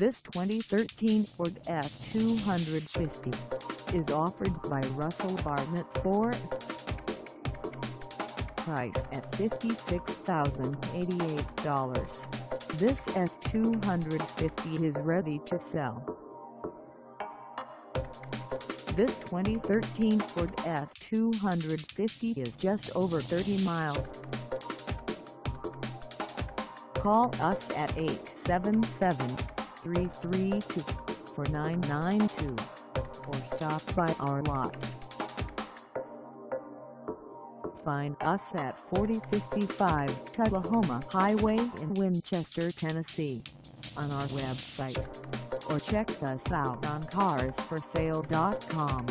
This 2013 Ford F250 is offered by Russell Barnett Ford. Price at $56,088. This F250 is ready to sell. This 2013 Ford F250 is just over 30 miles. Call us at 877-332-4992 or stop by our lot. Find us at 4055 Tullahoma Highway in Winchester, Tennessee on our website, or check us out on carsforsale.com.